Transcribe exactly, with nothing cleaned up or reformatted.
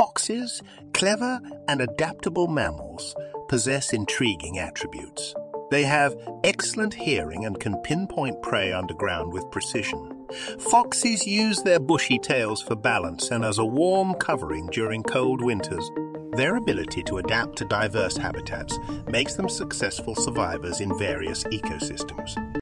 foxes, clever and adaptable mammals, possess intriguing attributes. They have excellent hearing and can pinpoint prey underground with precision. Foxes use their bushy tails for balance and as a warm covering during cold winters. Their ability to adapt to diverse habitats makes them successful survivors in various ecosystems.